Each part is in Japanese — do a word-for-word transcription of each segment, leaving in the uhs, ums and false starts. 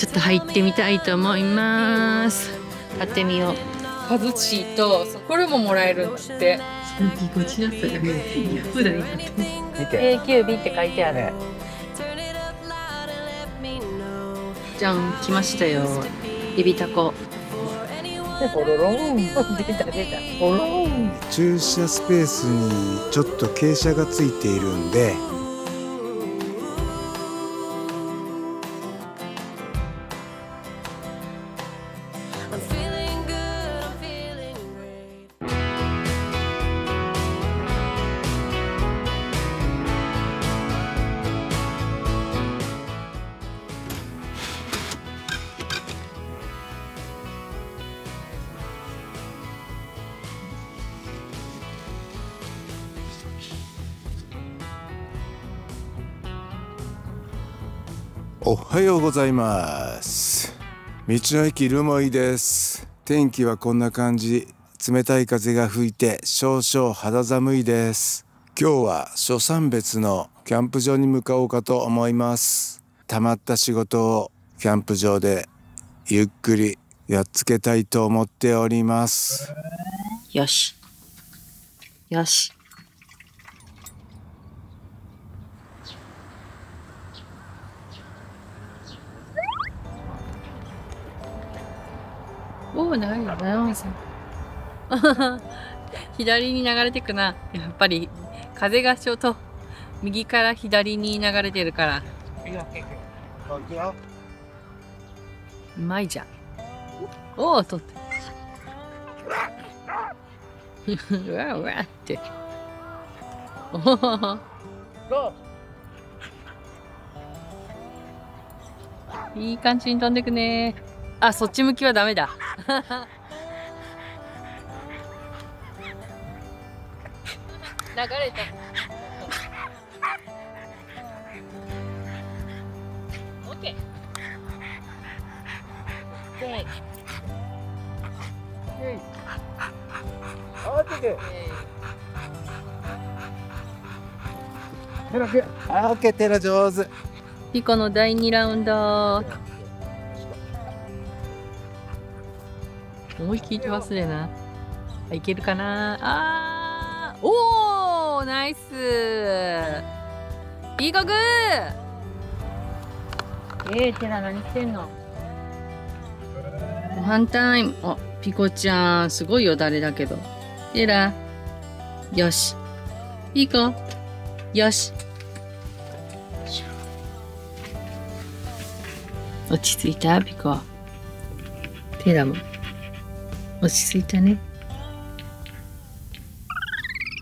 ちょっと入ってみたいと思います。買ってみよう。カズチーとこれももらえるんだって。エーキュービー って書いてある。じゃん、来ましたよ。エビタコ。ポロロン。出た出た。ポロロン。駐車スペースにちょっと傾斜がついているんで。おはようございます。道の駅留萌です。天気はこんな感じ。冷たい風が吹いて少々肌寒いです。今日は初山別のキャンプ場に向かおうかと思います。溜まった仕事をキャンプ場でゆっくりやっつけたいと思っております。よし。よし。おー、長いよ、長いさん。左に流れてくな。やっぱり風がちょうど右から左に流れてるから。うまいじゃん。おお、取った。うわうわって。おお。いい感じに飛んでくね。あ、そっち向きはダメだ。流れた。オッケー。はい。オッケー。テラく、あ、オッケー、テラ上手。ピコの第二ラウンド。思い切り忘れな。いけるかな。あー、おー、ナイス。ピーコグー。えー、てな何してんの。ご飯タイム。お、ピコちゃん、すごいよだれだけど。てら。よし。ピーコ。よし。落ち着いた、ピコ。てらも。落ち着いたね。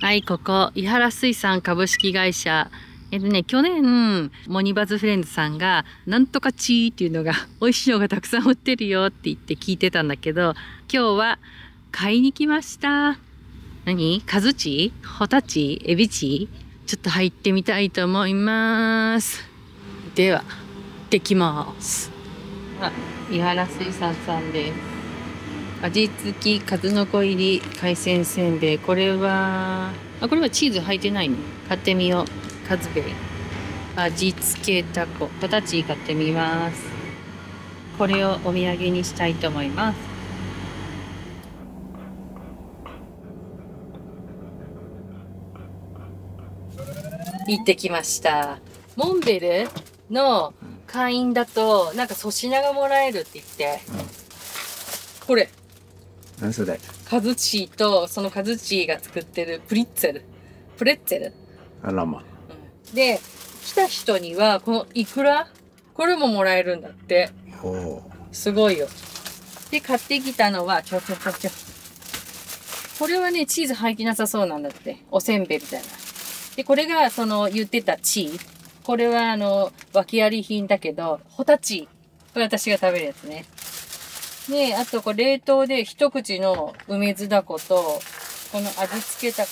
はい、ここ井原水産株式会社。えっとね、去年モニバズフレンズさんがなんとかチーっていうのが美味しいのがたくさん売ってるよって言って聞いてたんだけど、今日は買いに来ました。何？カズチ？ホタチ？エビチ？ちょっと入ってみたいと思います。では、行ってきます。あ、井原水産さんです。味付き数の子入り海鮮せんべい。これはあ、これはチーズ入ってないの。買ってみよう。カズベイ味付けタコホタチ買ってみます。これをお土産にしたいと思います。行ってきました。モンベルの会員だとなんか粗品がもらえるって言って、これ何それ。カズチーとそのカズチーが作ってるプリッツェルプレッツェル。あらま、うん、で来た人にはこのイクラ、これももらえるんだって。おすごいよ。で買ってきたのはちょちょちょちょこれはね、チーズ入ってなさそうなんだって。おせんべいみたいな。でこれがその言ってたチー、これはあの訳あり品だけどホタチー、これ私が食べるやつね。で、あと、これ、冷凍で一口の梅酢だこと、この味付けたこ。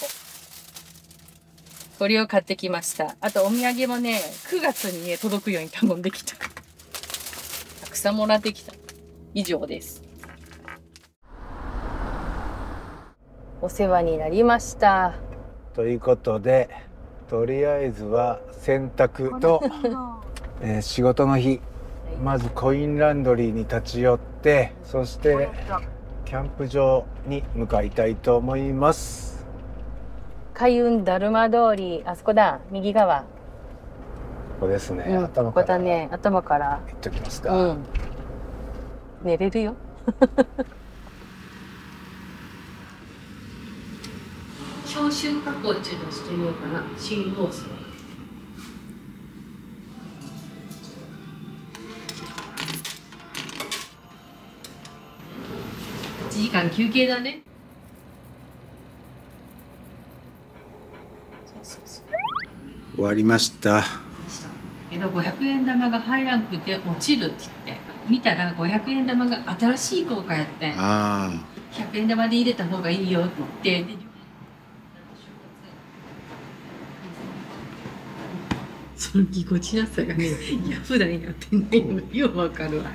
これを買ってきました。あと、お土産もね、くがつにね、届くように頼んできた。たくさんもらってきた。以上です。お世話になりました。ということで、とりあえずは洗濯と、えー、仕事の日。まずコインランドリーに立ち寄って、そしてキャンプ場に向かいたいと思います。開運だるま通り、あそこだ、右側。ここですね、うん、頭から。ここだね、頭から行っときますか、うん、寝れるよ消臭加工っていうのをしてみようかな。新放送いちじかん休憩だね。終わりました。けどごひゃくえん玉が入らんくて落ちるって言って見たらごひゃくえん玉が新しい効果やってん。ひゃくえん玉で入れた方がいいよって言って。そのぎこちなさがね、いや普段やってないのようわかるわ。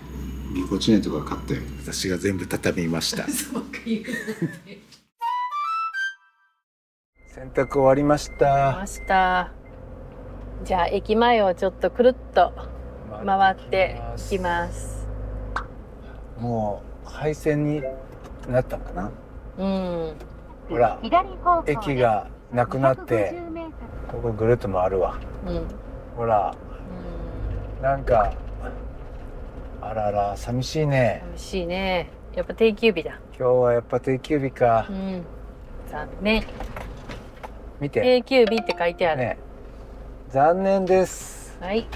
ぎこちないとこ買ったよ。私が全部畳みました。そうか言うなんて。洗濯終わりました。終わりました。じゃあ駅前をちょっとくるっと回っていきます。もう廃線になったのかな。うん。ほら、駅がなくなって、ここぐるっと回るわ。うん。ほら、うん、なんかあらら寂しいね。寂しいね。やっぱ定休日だ。今日はやっぱ定休日か。うん。残念。見て。定休日って書いてある。ね、残念です。はい。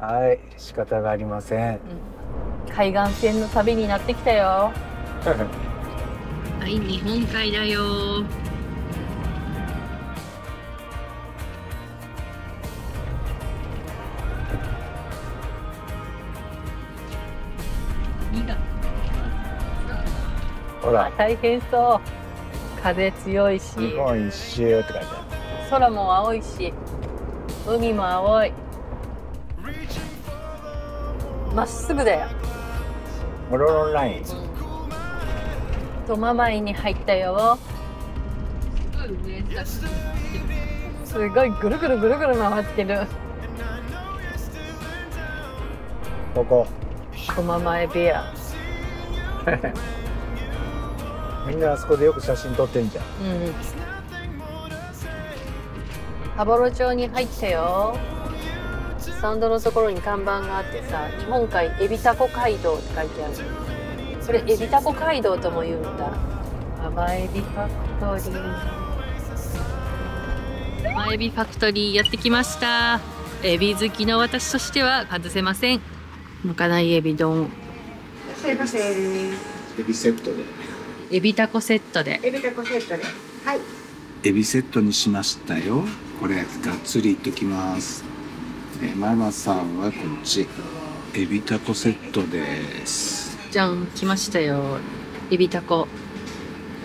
はい、仕方がありません。うん、海岸線の旅になってきたよ。はい、日本海だよ。ほら大変そう。風強いし日本一周って書いてある。空も青いし海も青い。まっすぐだよ。オロロンライン、トママイに入ったよ。すごいぐるぐるぐるぐる回ってる。ここトママイベアみんなあそこでよく写真撮ってんじゃん。うん。羽幌町に入ったよ。スタンドのところに看板があってさ、日本海エビタコ街道って書いてある。これエビタコ街道とも言うんだ。甘エビファクトリー。甘エビファクトリーやってきました。エビ好きの私としては外せません。むかないエビ丼。いらっしゃいませ。エビセットで。エビタコセットで。エビタコセットで。はい。エビセットにしましたよ。これがっつりいっときます。え、ママさんはこっち。エビタコセットです。じゃん、来ましたよ。エビタコ。こ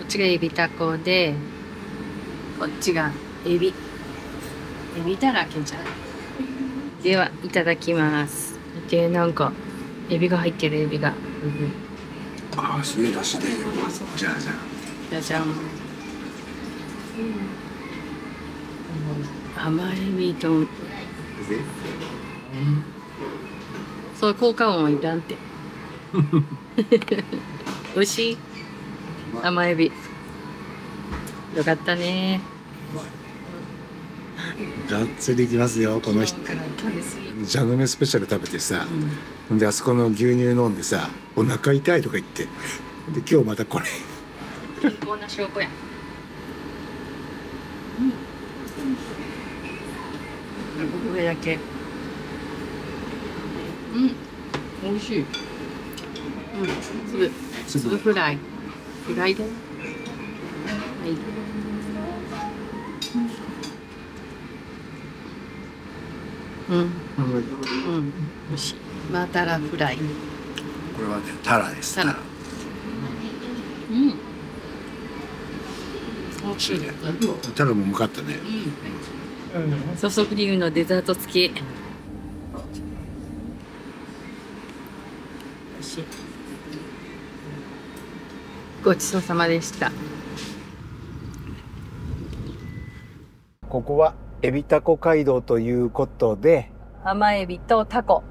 っちがエビタコで。こっちがエビ。エビだらけじゃん。では、いただきます。で、なんか。エビが入ってる、エビが。うん。ああ、すげえ出汁で。じゃじゃん。じゃじゃん。甘エビ丼。そう、効果音はいらんって。美味しい。甘エビ。よかったね。がっつりいきますよ、この人。ジャンヌメスペシャル食べてさ、うん、であそこの牛乳飲んでさ、お腹痛いとか言って、で今日またこれ。健康な証拠や。うん。これだけ。うん。美味しい。うん。粒。粒フライ。フライだ。はい。うん、うん、おし、マタラフライ。これはね、タラです。タラ。うん。おいしいね。タラも向かったね。うん。ソフトクリームのデザート付き。おいしい。ごちそうさまでした。ここは。エビタコ街道ということで、甘エビとタコ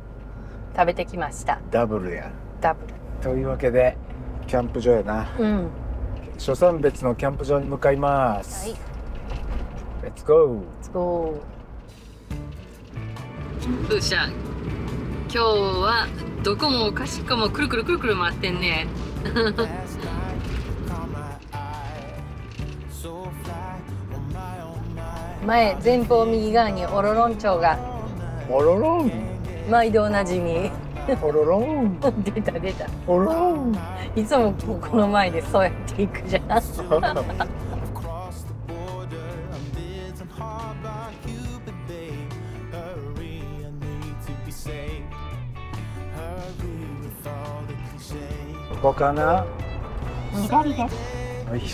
食べてきました。ダブルやダブルというわけでキャンプ場やな、うん、初山別のキャンプ場に向かいます。はい、 Let's go Let's go。 うっしゃ、今日はどこもかしこもくるくるくるくる回ってんね前前方右側にオロロン町が。オロロン、毎度おなじみオロロン出た出たオロロン、いつもここの前でそうやって行くじゃんここかな。おいしい。い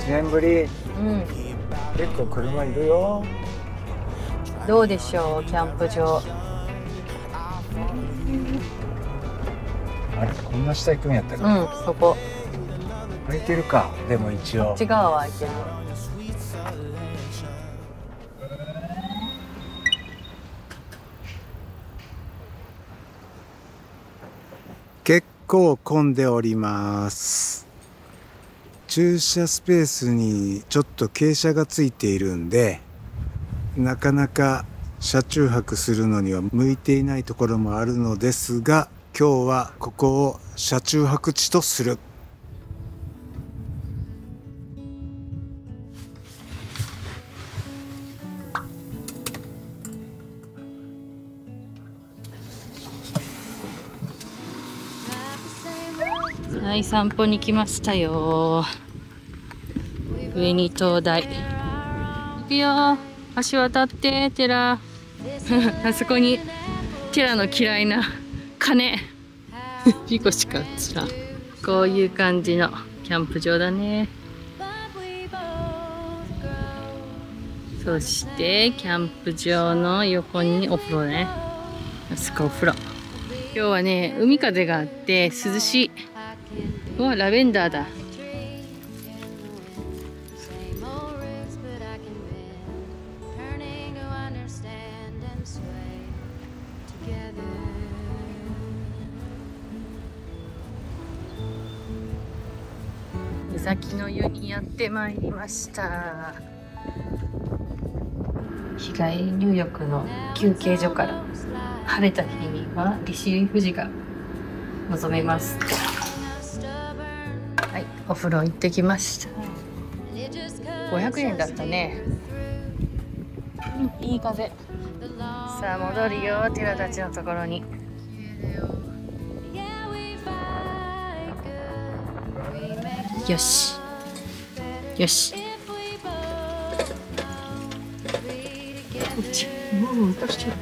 ちねんぶり、うん、結構車いるよ。どうでしょうキャンプ場。あれこんな下行くんやったっけ。うん、そこ空いてるか。でも一応こっち側は空いてる。結構混んでおります。駐車スペースにちょっと傾斜がついているんで、なかなか車中泊するのには向いていないところもあるのですが、今日はここを車中泊地とする。はい、散歩に来ましたよ。上に灯台行くよ。橋渡ってテラあそこにテラの嫌いな鐘ピコしか映らん。こういう感じのキャンプ場だね。そしてキャンプ場の横にお風呂ね。あそこお風呂。今日はね海風があって涼しい。うわ、ラベンダーだ。江崎の湯にやってまいりました。日帰り入浴の休憩所から晴れた日には利尻富士が望めます。はい、お風呂行ってきました。ごひゃくえんだったね。いい風。さあ戻るよ、寺たちのところに。よしよし。もう落としてる。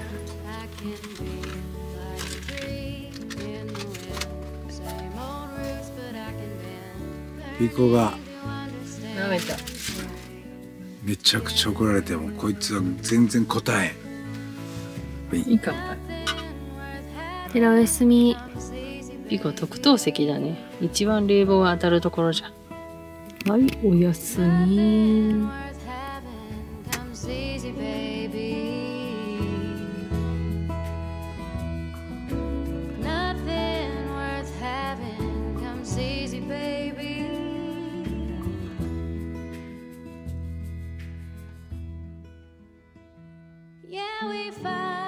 ピコが舐めた。めちゃくちゃ怒られてもこいつは全然答えん。いいか。寺おやすみ。ピコ特等席だね。一番冷房が当たるところじゃ。はいおやすみ。Yeah, we found